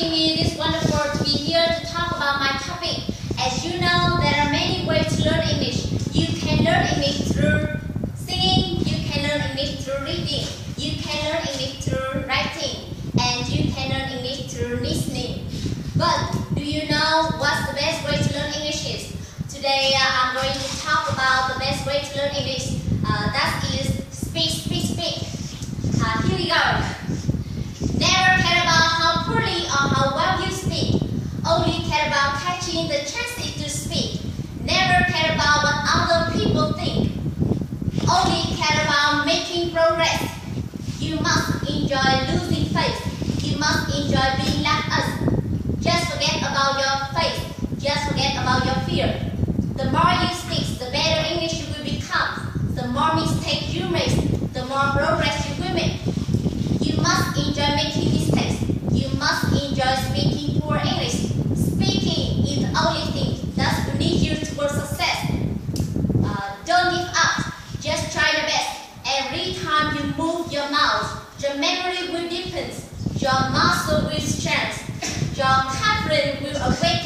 It is wonderful to be here to talk about my topic. As you know, there are many ways to learn English. You can learn English through singing, you can learn English through reading, you can learn English through writing, and you can learn English through listening. But do you know what's the best way to learn English is? Today I'm going to talk about the best way to learn English. That is speak. Here we go. Never care about how poorly or how well you speak. Only care about catching the chances to speak. Never care about what other people think. Only care about making progress. You must enjoy losing face. You must enjoy being like us. Just forget about your face. Just forget about your fear. The more you speak, the better English you will become. The more mistakes you make, the more progress you will make. You must enjoy making mistakes. You must enjoy speaking poor English. Speaking is the only thing that will lead you towards success. Don't give up. Just try the best. Every time you move your mouth, your memory will deepen. Your muscle will strengthen. Your confidence will awaken.